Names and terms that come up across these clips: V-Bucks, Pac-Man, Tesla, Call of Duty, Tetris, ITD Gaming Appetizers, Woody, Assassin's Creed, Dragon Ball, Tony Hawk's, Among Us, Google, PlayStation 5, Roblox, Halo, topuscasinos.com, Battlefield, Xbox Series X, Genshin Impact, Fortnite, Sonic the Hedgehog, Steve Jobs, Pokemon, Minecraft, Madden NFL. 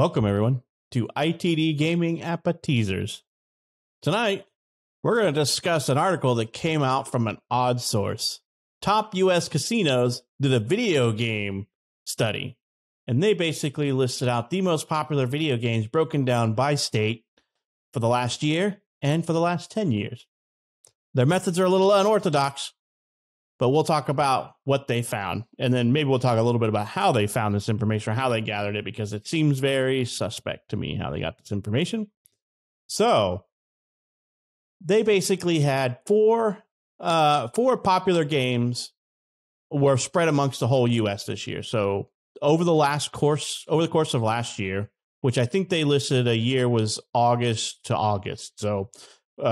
Welcome, everyone, to ITD Gaming Appetizers. Tonight, we're going to discuss an article that came out from an odd source. Top U.S. casinos did a video game study, and they basically listed out the most popular video games broken down by state for the last year and for the last 10 years. Their methods are a little unorthodox, but we'll talk about what they found, and then maybe we'll talk a little bit about how they found this information or how they gathered it, because it seems very suspect to me how they got this information. So they basically had four popular games were spread amongst the whole U.S. this year. So over the course of last year, which I think they listed a year was August to August. So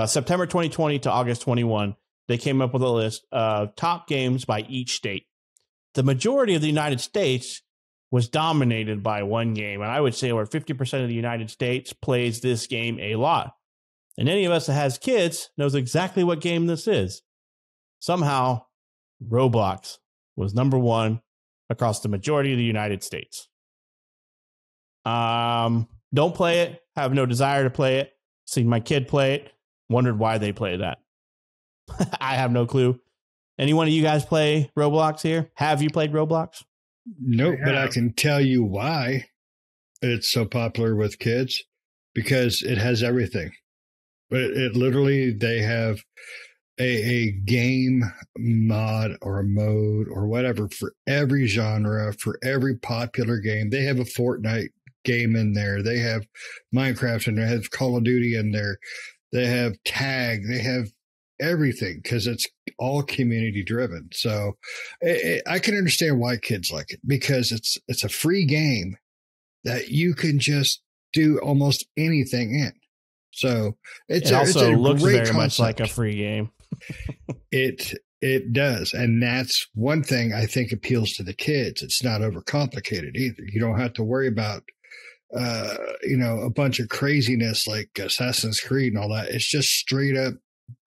September 2020 to August 21. They came up with a list of top games by each state. The majority of the United States was dominated by one game, and I would say over 50% of the United States plays this game a lot. And any of us that has kids knows exactly what game this is. Somehow, Roblox was number one across the majority of the United States. Don't play it. Have no desire to play it. Seen my kid play it. Wondered why they play that. I have no clue. Any one of you guys play Roblox here? Have you played Roblox? Nope, but I can tell you why it's so popular with kids, because it has everything. It literally, they have a game mod or mode or whatever for every genre, for every popular game. They have a Fortnite game in there. They have Minecraft and they have Call of Duty in there. They have Tag. They have everything, because it's all community driven. So I can understand why kids like it, because it's a free game that you can just do almost anything in. So it also looks very concept. Much like a free game. It does. And that's one thing I think appeals to the kids. It's not overcomplicated either. You don't have to worry about, a bunch of craziness like Assassin's Creed and all that. It's just straight up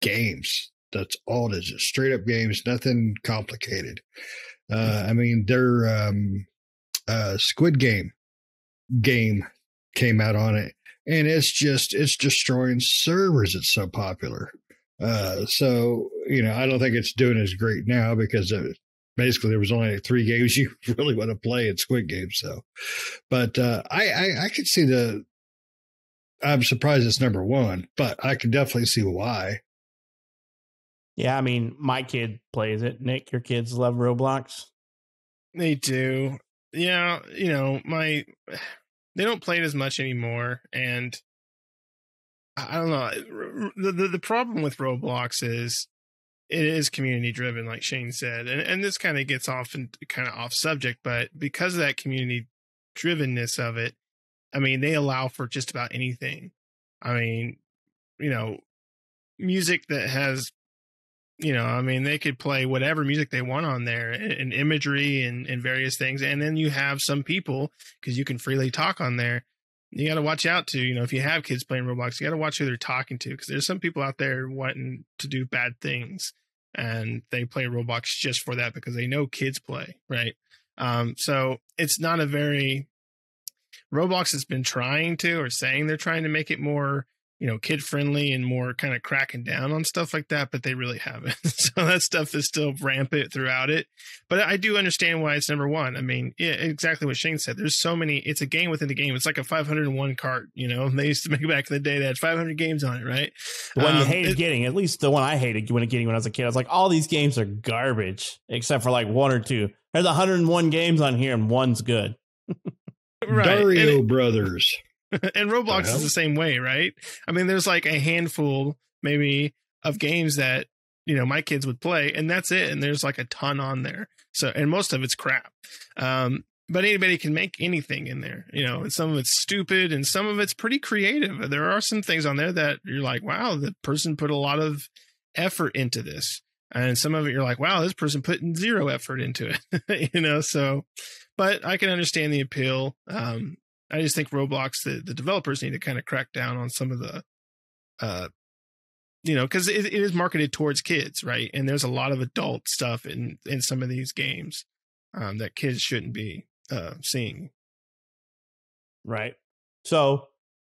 games. That's all it is. Just straight up games, nothing complicated. Their Squid Game came out on it, and it's destroying servers. It's so popular. I don't think it's doing as great now, because basically there was only three games you really want to play in Squid Game. So, but I could see I'm surprised it's number one, but I can definitely see why. Yeah, I mean, my kid plays it. Nick, your kids love Roblox? They do. Yeah, they don't play it as much anymore, and I don't know. The problem with Roblox is it is community driven, like Shane said, and this kind of gets off subject, but because of that community drivenness of it, I mean, they allow for just about anything. I mean, music that has. They could play whatever music they want on there, and imagery and various things. And then you have some people, because you can freely talk on there. You got to watch out to, if you have kids playing Roblox, you got to watch who they're talking to, because there's some people out there wanting to do bad things, and they play Roblox just for that, because they know kids play. Right. So it's not a very Roblox has been trying to, or saying they're trying to make it more, kid friendly and more kind of cracking down on stuff like that, but they really haven't. So that stuff is still rampant throughout it. But I do understand why it's number one. I mean, yeah, exactly what Shane said. There's so many, it's a game within a game. It's like a 501 cart, they used to make it back in the day that had 500 games on it, right? The one you hated getting, at least the one I hated when I was a kid, I was like, all these games are garbage, except for like one or two. There's 101 games on here and one's good. Right. Dario Brothers. And Roblox is the same way, right? I mean, there's like a handful maybe of games that, my kids would play, and that's it. And there's like a ton on there. So, and most of it's crap. But anybody can make anything in there, and some of it's stupid and some of it's pretty creative. There are some things on there that you're like, wow, the person put a lot of effort into this. And some of it you're like, wow, this person put zero effort into it, so, but I can understand the appeal. I just think Roblox, the developers need to kind of crack down on some of the, because it is marketed towards kids, right? And there's a lot of adult stuff in some of these games that kids shouldn't be seeing. right? So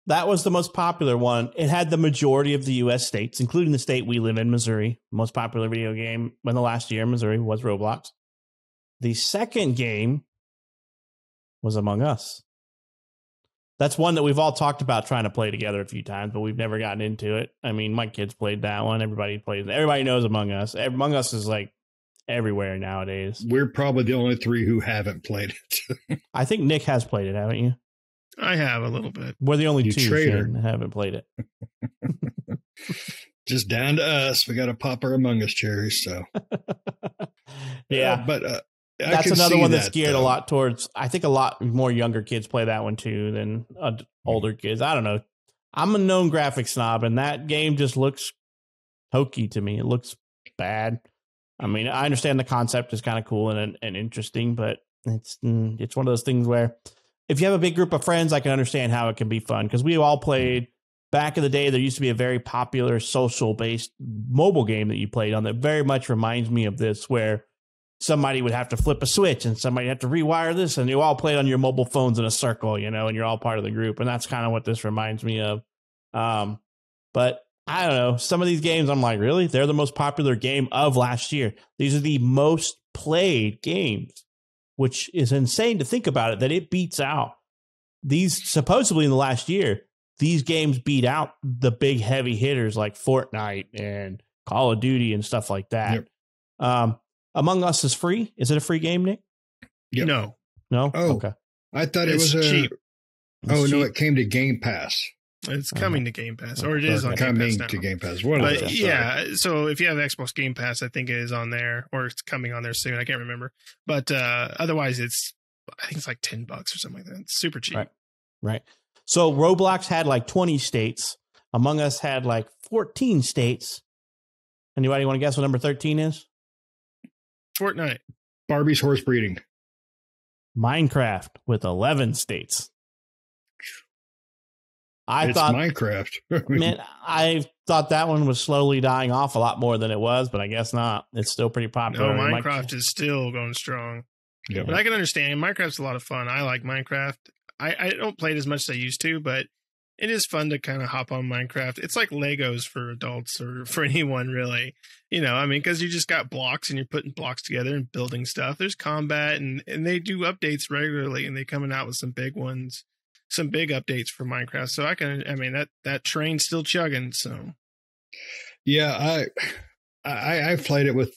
that was the most popular one. It had the majority of the U.S. states, including the state we live in, Missouri. Most popular video game in the last year, Missouri, was Roblox. The second game was Among Us. That's one that we've all talked about trying to play together a few times, but we've never gotten into it. I mean, my kids played that one. Everybody plays. Everybody knows Among Us. Among Us is like everywhere nowadays. We're probably the only three who haven't played it. I think Nick has played it, haven't you? I have a little bit. We're the only two that haven't played it. Just down to us. We got to pop our Among Us cherries. So, yeah, but that's another one that's geared a lot towards, I think a lot more younger kids play that one too than older kids. I don't know. I'm a known graphic snob, and that game just looks hokey to me. It looks bad. I mean, I understand the concept is kind of cool and interesting, but it's one of those things where if you have a big group of friends, I can understand how it can be fun, because we all played back in the day. There used to be a very popular social based mobile game that you played on that very much reminds me of this, where somebody would have to flip a switch and somebody had to rewire this, and you all played on your mobile phones in a circle, you know, and you're all part of the group. And that's kind of what this reminds me of. But I don't know. Some of these games, I'm like, really? They're the most popular game of last year. These are the most played games, which is insane to think about it, that it beats out these, supposedly in the last year, these games beat out the big heavy hitters like Fortnite and Call of Duty and stuff like that. Yep. Among Us is free. Is it a free game, Nick? Yep. No. No? Oh, okay. I thought it was cheap. No, it came to Game Pass. It's coming to Game Pass, or it is on Game Pass now. To Game Pass. But yeah, so if you have Xbox Game Pass, I think it is on there, or it's coming on there soon. I can't remember. But otherwise, I think it's like $10 or something like that. It's super cheap. Right. So Roblox had like 20 states. Among Us had like 14 states. Anybody want to guess what number 13 is? Fortnite. Barbie's horse breeding. Minecraft with 11 states. I thought Minecraft. Man, I thought that one was slowly dying off a lot more than it was, but I guess not. It's still pretty popular. No, Minecraft is still going strong. Yeah. But I can understand. Minecraft's a lot of fun. I like Minecraft. I don't play it as much as I used to, but it is fun to kind of hop on Minecraft. It's like Legos for adults or for anyone, really. You know, I mean, because you just got blocks and you're putting blocks together and building stuff. There's combat, and they do updates regularly, and they're coming out with some big ones. Some big updates for Minecraft. So that train's still chugging. So yeah, I played it with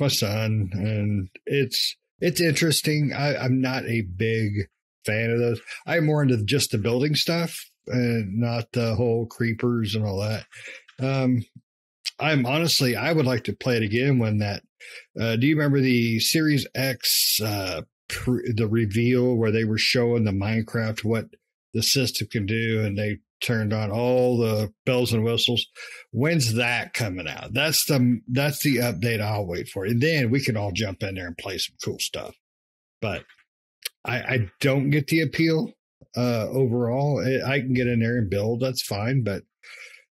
my son, and it's interesting. I'm not a big fan of those. I'm more into just the building stuff and not the whole creepers and all that. I would like to play it again when that, do you remember the Series X, the reveal where they were showing the Minecraft, what the system can do, and they turned on all the bells and whistles? When's that coming out? That's the update I'll wait for, and then we can all jump in there and play some cool stuff. But I don't get the appeal overall. I can get in there and build, that's fine, but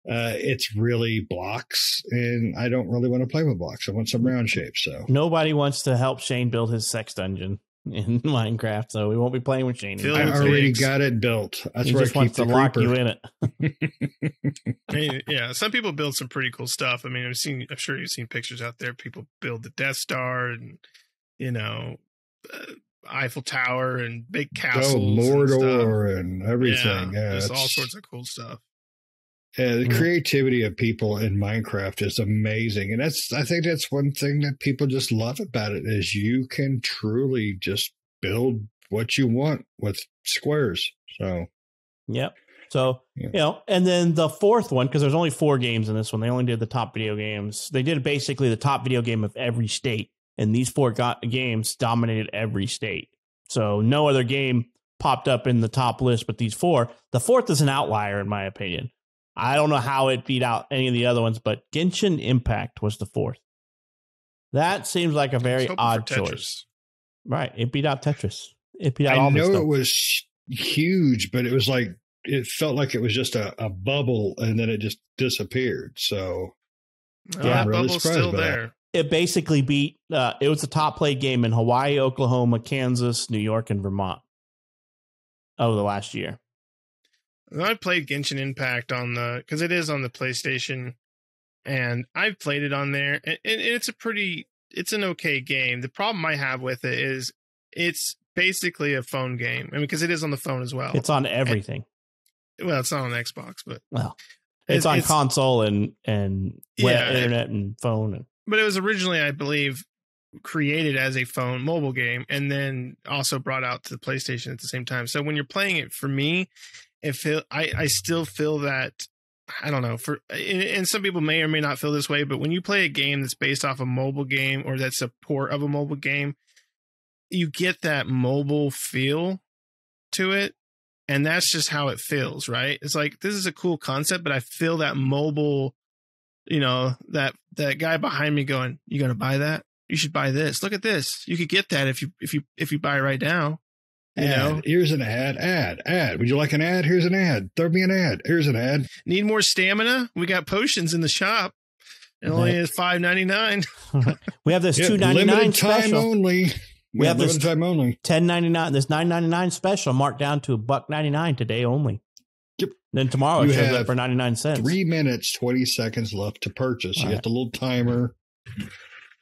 it's really blocks, and I don't really want to play with blocks. I want some round shapes. So nobody wants to help Shane build his sex dungeon in Minecraft, so we won't be playing with Shane. I already got it built. That's where I keep the lock you in it. Yeah, some people build some pretty cool stuff. I mean, I'm sure you've seen pictures out there. People build the Death Star and, you know, Eiffel Tower and big castles. Oh, Mordor and everything. Yeah, there's all sorts of cool stuff. The creativity of people in Minecraft is amazing. And I think that's one thing that people just love about it, is you can truly just build what you want with squares. So, yep. So, yeah. You know, and then the fourth one, because there's only 4 games in this one. They only did the top video games. They did basically the top video game of every state. And these 4 games dominated every state. So no other game popped up in the top list but these 4. The fourth is an outlier, in my opinion. I don't know how it beat out any of the other ones, but Genshin Impact was the 4th. That seems like a very odd choice. Right. It beat out Tetris. It beat out all this stuff. I know it was huge, but it was like, it felt like it was just a bubble, and then it just disappeared. So yeah, that bubble's still there. It basically beat, it was the top played game in Hawaii, Oklahoma, Kansas, New York, and Vermont. of the last year. I played Genshin Impact on the, because it is on the PlayStation, and I've played it on there, and it's a pretty, it's an okay game. The problem I have with it is it's basically a phone game. I mean, because it is on the phone as well. It's on everything. And, well, it's not on Xbox, but well, it's on console and web, internet and phone. And, but it was originally, I believe, created as a phone mobile game, and then also brought out to the PlayStation at the same time. So when you're playing it, for me, I still feel that, I don't know, for, and some people may or may not feel this way, but when you play a game that's based off a mobile game or that's a port of a mobile game, you get that mobile feel to it. And that's just how it feels, right? It's like, this is a cool concept, but I feel that mobile, you know, that guy behind me going, "You going to buy that? You should buy this. Look at this. You could get that if you buy right now." You know? Here's an ad, ad. Would you like an ad? Here's an ad. Throw me an ad. Here's an ad. Need more stamina? We got potions in the shop. It only is $5.99. We have this $2.99 special. Only. We have this time only. $10.99. This $9.99 special marked down to $1.99 today only. Yep. Then tomorrow it shows up for 99 cents. 3 minutes, 20 seconds left to purchase. You got the little timer.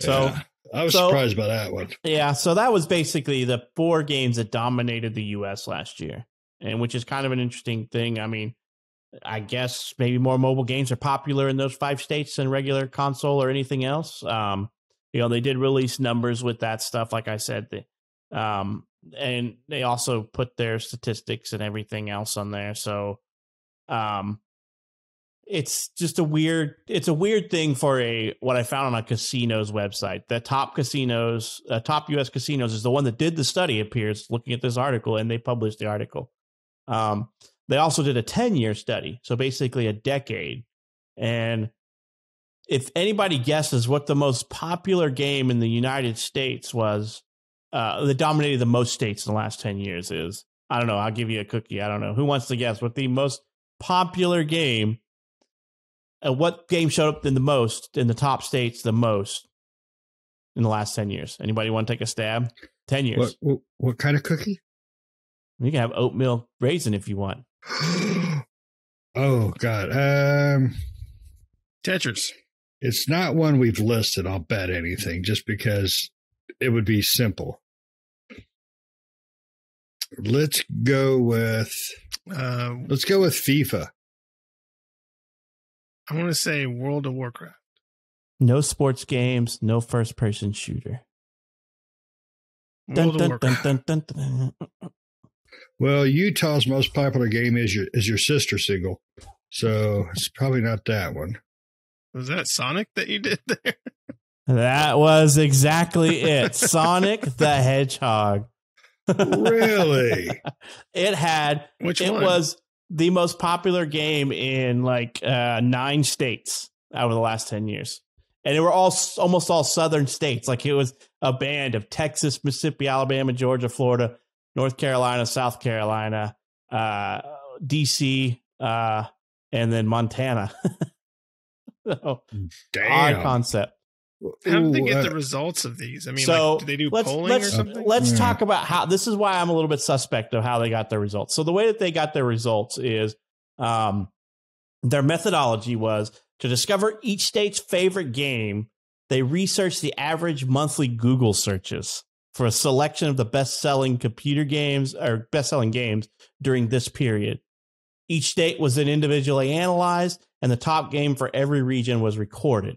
So I was surprised by that one. Yeah. So that was basically the four games that dominated the U.S. last year, and which is kind of an interesting thing. I mean, I guess maybe more mobile games are popular in those 5 states than regular console or anything else. You know, they did release numbers with that stuff, like I said, and they also put their statistics and everything else on there. So it's just a weird thing for what I found on a casino's website. The top U.S. casinos is the one that did the study, appears, looking at this article, and they published the article. They also did a 10-year study, so basically a decade. And if anybody guesses what the most popular game in the United States was, that dominated the most states in the last 10 years is, I don't know. I'll give you a cookie. I don't know. Who wants to guess what the most popular game, what game showed up in the most, in the top states the most in the last 10 years? Anybody want to take a stab? 10 years. What kind of cookie? You can have oatmeal raisin if you want. Oh, God. Tetris. It's not one we've listed, I'll bet anything, just because it would be simple. Let's go with FIFA. I want to say World of Warcraft. No sports games, no first-person shooter. Well, Utah's most popular game is your sister single, so it's probably not that one. Was that Sonic that you did there? That was exactly it. Sonic the Hedgehog. Really? It had, which it one? Was the most popular game in like 9 states over the last 10 years. And they were almost all southern states. Like, it was a band of Texas, Mississippi, Alabama, Georgia, Florida, North Carolina, South Carolina, DC, and then Montana. So, damn. Odd concept. How do they get the results of these? I mean, so like, do they do polling or something? Let's talk about how. This is why I'm a little bit suspect of how they got their results. So the way that they got their results is, their methodology was to discover each state's favorite game. They researched the average monthly Google searches for a selection of the best-selling computer games or best-selling games during this period. Each state was then individually analyzed, and the top game for every region was recorded.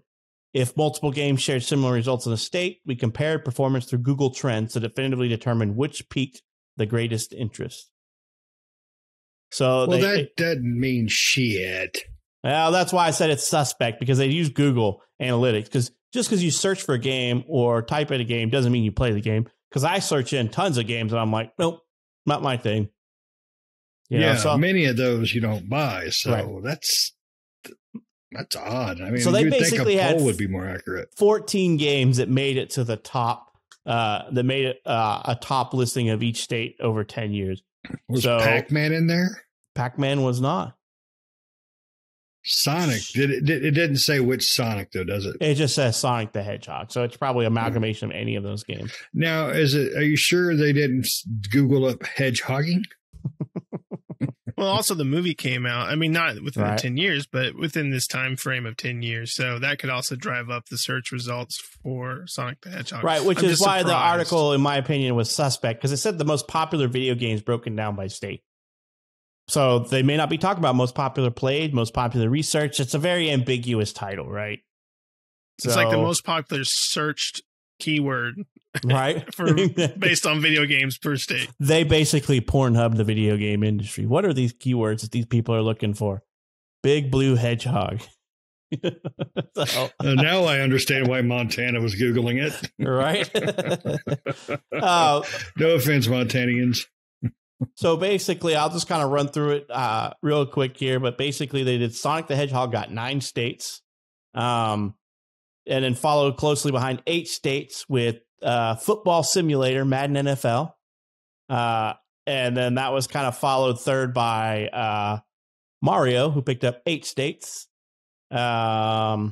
If multiple games shared similar results in a state, we compared performance through Google Trends to definitively determine which piqued the greatest interest. So, well, that doesn't mean shit. Well, that's why I said it's suspect, because they use Google Analytics. Because just because you search for a game or type in a game doesn't mean you play the game. Because I search in tons of games, and I'm like, nope, not my thing. You know, so many of those you don't buy, so that's odd. I mean, so they basically think a poll would be more accurate. 14 games that made it to the top, that made it a top listing of each state over 10 years. Was Pac-Man in there? Pac-Man was not. Sonic. It didn't say which Sonic, though, does it? It just says Sonic the Hedgehog. So it's probably amalgamation of any of those games. Now, are you sure they didn't Google up hedgehogging? Well, also the movie came out. I mean, not within 10 years, but within this time frame of 10 years. So that could also drive up the search results for Sonic the Hedgehog. Right, which is why the article, in my opinion, was suspect, because it said the most popular video games broken down by state. So they may not be talking about most popular played, most popular researched. It's a very ambiguous title, right? It's like the most popular searched keyword, right? for based on video games per state. They basically Pornhub the video game industry. What are these keywords that these people are looking for? Big blue hedgehog. Now I understand why Montana was Googling it. Right? No offense, Montanans. So basically, I'll just kind of run through it real quick here. But basically, they did Sonic the Hedgehog got 9 states, and then followed closely behind 8 states with Football Simulator, Madden NFL. And then that was kind of followed third by Mario, who picked up 8 states. There's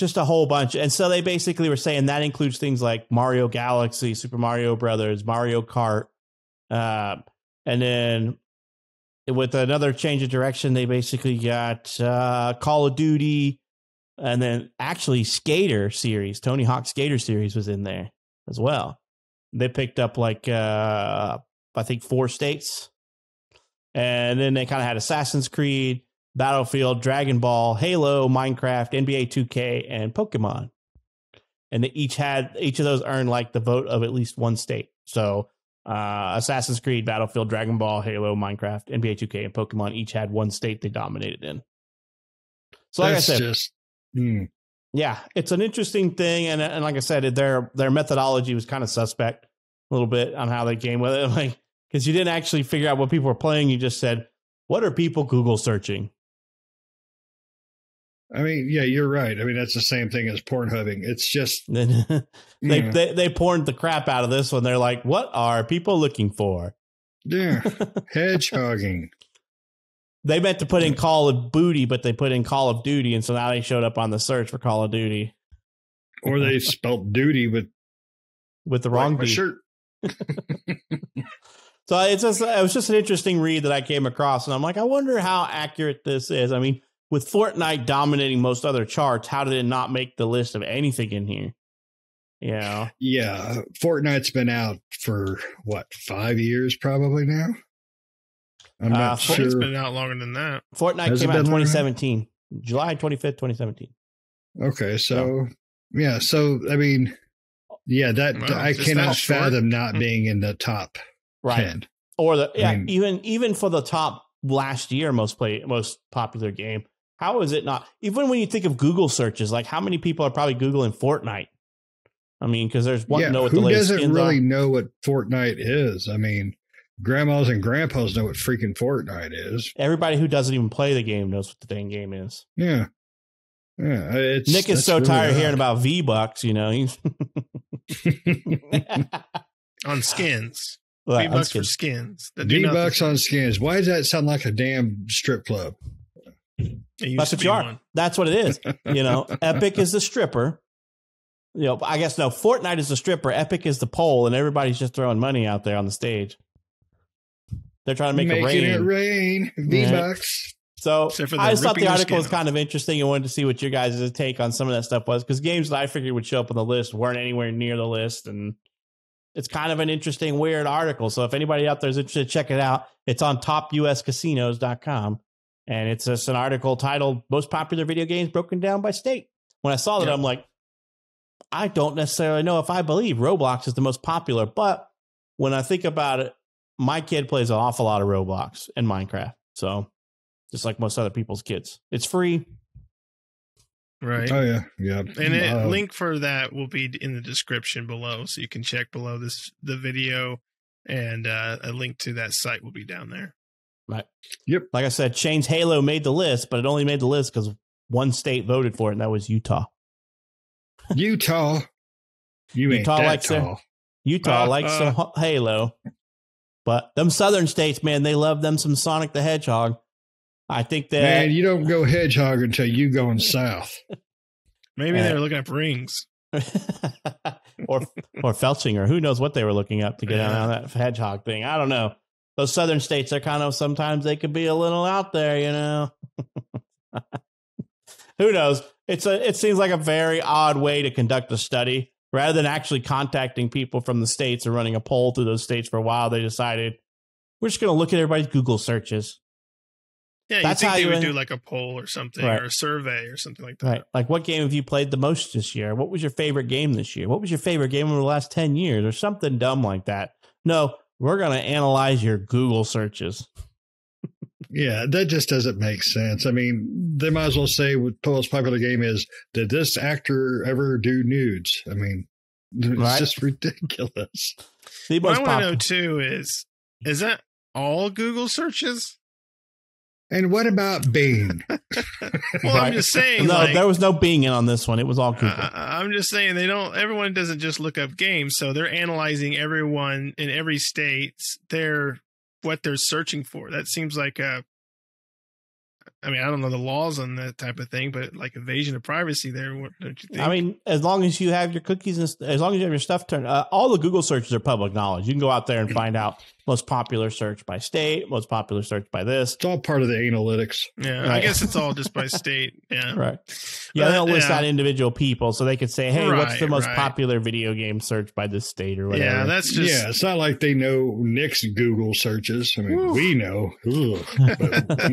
just a whole bunch. And so they basically were saying that includes things like Mario Galaxy, Super Mario Brothers, Mario Kart. And then with another change of direction, they basically got Call of Duty, and then actually Skater series, Tony Hawk's Skater series was in there as well. They picked up like, I think 4 states. And then they kind of had Assassin's Creed, Battlefield, Dragon Ball, Halo, Minecraft, NBA 2K, and Pokemon. And they each of those earned like the vote of at least 1 state. So Assassin's Creed, Battlefield, Dragon Ball, Halo, Minecraft, NBA 2K, and Pokemon each had 1 state they dominated in. So like I said, yeah, it's an interesting thing. And like I said, their methodology was kind of suspect a little bit on how they came with it. Like, because you didn't actually figure out what people were playing. You just said, what are people Google searching? I mean, yeah, you're right. I mean, that's the same thing as Pornhubbing. It's just they porned the crap out of this one. They're like, what are people looking for? Yeah. Hedgehogging. They meant to put in Call of Booty, but they put in Call of Duty, and so now they showed up on the search for Call of Duty. Or they spelt duty with the wrong B. So it was just an interesting read that I came across, and I'm like, I wonder how accurate this is. I mean, with Fortnite dominating most other charts, how did it not make the list of anything in here? Yeah. Yeah. Fortnite's been out for, what, 5 years probably now? I'm not sure. It's been out longer than that. Fortnite came out in 2017, July 25th, 2017. Okay. So, yeah. So, I mean, yeah, I cannot fathom not being in the top 10. Or even for the top last year, most popular game. How is it not? Even when you think of Google searches, like how many people are probably Googling Fortnite? I mean, because there's one know what the latest skins are. Who doesn't really know what Fortnite is? I mean, grandmas and grandpas know what freaking Fortnite is. Everybody who doesn't even play the game knows what the dang game is. Yeah. Yeah. Nick is so really tired of hearing about V-Bucks, you know. On skins. V-Bucks for skins. V-Bucks on skins. Why does that sound like a damn strip club? That's what you are. That's what it is. You know, Epic is the stripper. You know, I guess no, Fortnite is the stripper. Epic is the pole, and everybody's just throwing money out there on the stage. They're trying to make it rain. V-Bucks. So I just thought the article was kind of interesting. I wanted to see what your guys' take on some of that stuff was, because games that I figured would show up on the list weren't anywhere near the list, and it's kind of an interesting, weird article. So if anybody out there is interested, check it out. It's on topuscasinos.com, and it's just an article titled Most Popular Video Games Broken Down by State. When I saw that, I'm like, I don't necessarily know if I believe Roblox is the most popular, but when I think about it, my kid plays an awful lot of Roblox and Minecraft. So just like most other people's kids, it's free. Right. Oh, yeah. Yeah. And a link for that will be in the description below. So you can check below the video, and a link to that site will be down there. Right. Yep. Like I said, Shane's Halo made the list, but it only made the list because one state voted for it, and that was Utah. Utah. Utah likes Halo. But them southern states, man, they love them some Sonic the Hedgehog. I think that, man, you don't go hedgehog until you going south. Maybe they were looking up rings, or felching, or who knows what they were looking up to get on that hedgehog thing. I don't know, those southern states are kind of, sometimes they could be a little out there, you know. Who knows? It seems like a very odd way to conduct a study. Rather than actually contacting people from the states or running a poll through those states for a while, they decided we're just going to look at everybody's Google searches. Yeah, that's how you would do like a poll or something, right, or a survey or something like that. Right. Like, what game have you played the most this year? What was your favorite game this year? What was your favorite game over the last 10 years or something dumb like that? No, we're going to analyze your Google searches. Yeah, that just doesn't make sense. I mean, they might as well say with the most popular game is, did this actor ever do nudes? I mean, it's right? Just ridiculous. What I want to know too is that all Google searches? And what about Bing? Well, right. I'm just saying. No, like, there was no Bing in on this one. It was all Google. I'm just saying they don't. Everyone doesn't just look up games, so they're analyzing everyone in every state. What they're searching for. That seems like a. I mean, I don't know the laws on that type of thing, but like invasion of privacy. There, don't you think? I mean, as long as you have your cookies and as long as you have your stuff turned, all the Google searches are public knowledge. You can go out there and find out. Most popular search by state, most popular search by this. It's all part of the analytics. Yeah, right. I guess it's all just by state. Yeah, right. Yeah, but they don't list out individual people, so they could say, hey, right, what's the most popular video game search by this state or whatever. Yeah, that's just... Yeah, it's not like they know Nick's Google searches. I mean, we know. But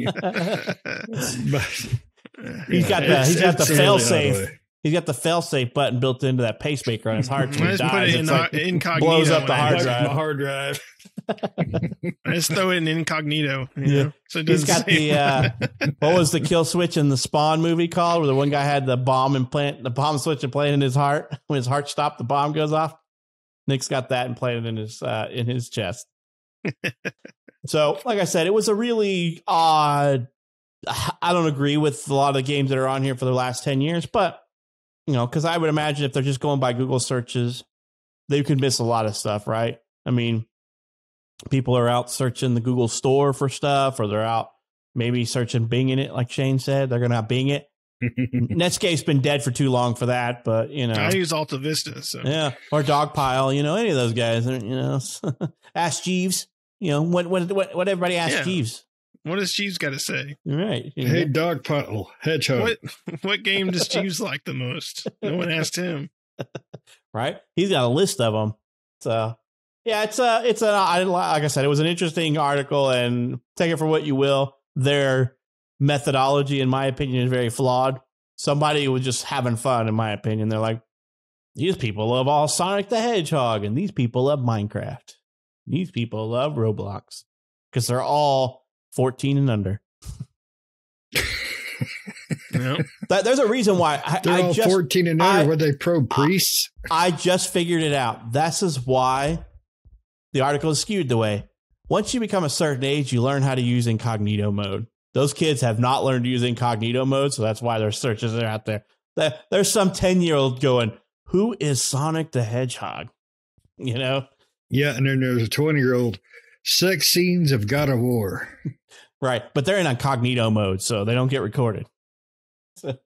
he's got the fail-safe. He's got the fail-safe button built into that pacemaker on his hard drive. Blows up the hard drive. I just throw it in incognito. You know? So he's got the what was the kill switch in the Spawn movie called, where the one guy had the bomb switch implanted in his heart. When his heart stopped, the bomb goes off. Nick's got that implanted in his chest. So, like I said, it was a really odd. I don't agree with a lot of the games that are on here for the last 10 years, but you know, because I would imagine if they're just going by Google searches, they could miss a lot of stuff, right? I mean. People are out searching the Google store for stuff, or they're out maybe searching Bing in it. Like Shane said, they're going to Bing it. Netscape's been dead for too long for that, but you know, I use Alta Vista. So. Yeah. Or Dogpile, you know, any of those guys, you know, ask Jeeves, you know, what everybody asks Jeeves. What does Jeeves got to say? Right. Hey, Dogpile, Hedgehog. What game does Jeeves like the most? No one asked him. Right. He's got a list of them. So. Yeah, like I said, it was an interesting article, and take it for what you will. Their methodology, in my opinion, is very flawed. Somebody was just having fun, in my opinion. They're like, these people love all Sonic the Hedgehog, and these people love Minecraft. These people love Roblox because they're all 14 and under. Yeah. There's a reason why they're all 14 and under. Were they pro priests? I just figured it out. This is why. The article is skewed the way. Once you become a certain age, you learn how to use incognito mode. Those kids have not learned to use incognito mode, so that's why their searches are out there. There's some 10-year-old going, who is Sonic the Hedgehog? You know? Yeah, and then there's a 20-year-old, sex scenes of God of War. Right, but they're in incognito mode, so they don't get recorded. So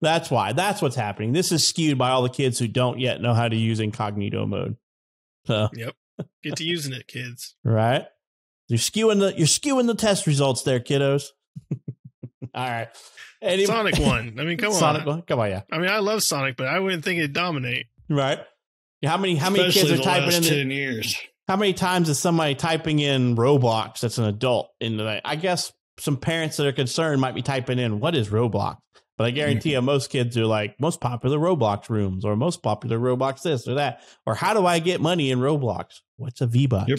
that's why. That's what's happening. This is skewed by all the kids who don't yet know how to use incognito mode. So. Yep. Get to using it, kids. Right. You're skewing the test results there, kiddos. All right. Anyway. Sonic 1. I mean, come on. Sonic 1. Come on, yeah. I mean, I love Sonic, but I wouldn't think it'd dominate. Right. How many kids are typing in 10 years? How many times is somebody typing in Roblox that's an adult in the I guess some parents that are concerned might be typing in what is Roblox? But I guarantee you, most kids are like most popular Roblox rooms or most popular Roblox this or that. Or how do I get money in Roblox? What's a V-Buck? Yep.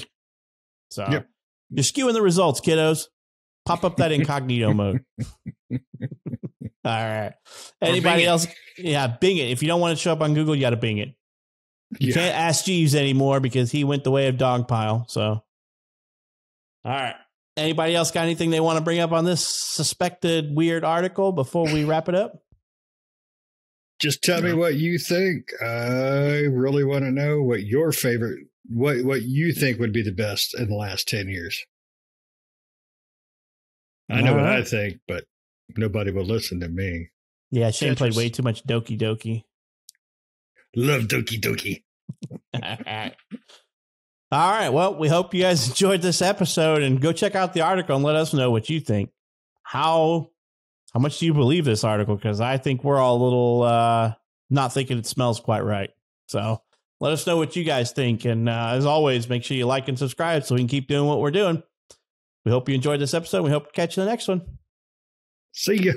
So you're skewing the results, kiddos. Pop up that incognito mode. All right. Anybody else? Yeah, Bing it. If you don't want to show up on Google, you got to Bing it. You can't ask Jeeves anymore because he went the way of Dogpile. So, all right. Anybody else got anything they want to bring up on this suspected weird article before we wrap it up? Just tell me what you think. I really want to know what your favorite, what you think would be the best in the last 10 years. I know what I think, but nobody will listen to me. Yeah, Shane played way too much Doki Doki. Love Doki Doki. All right. All right. Well, we hope you guys enjoyed this episode, and go check out the article and let us know what you think. How much do you believe this article? Because I think we're all a little not thinking it smells quite right. So let us know what you guys think. And as always, make sure you like and subscribe so we can keep doing what we're doing. We hope you enjoyed this episode. We hope to catch you in the next one. See ya.